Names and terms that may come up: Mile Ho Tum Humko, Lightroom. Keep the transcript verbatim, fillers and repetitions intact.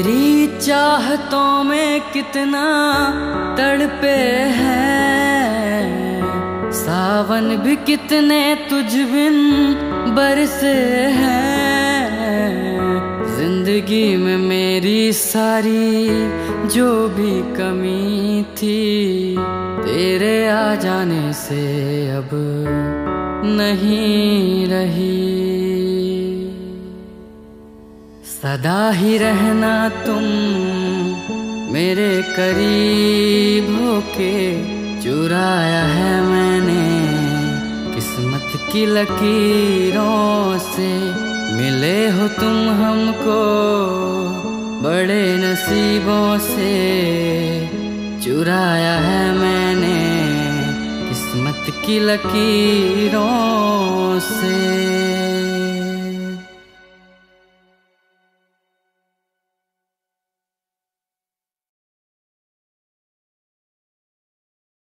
तेरी चाहतों में कितना तड़पे हैं, सावन भी कितने तुझ बिन बरसे हैं। जिंदगी में मेरी सारी जो भी कमी थी, तेरे आ जाने से अब नहीं रही। सदा ही रहना तुम मेरे करीब होके, चुराया है मैंने किस्मत की लकीरों से। मिले हो तुम हमको बड़े नसीबों से, चुराया है मैंने किस्मत की लकीरों से।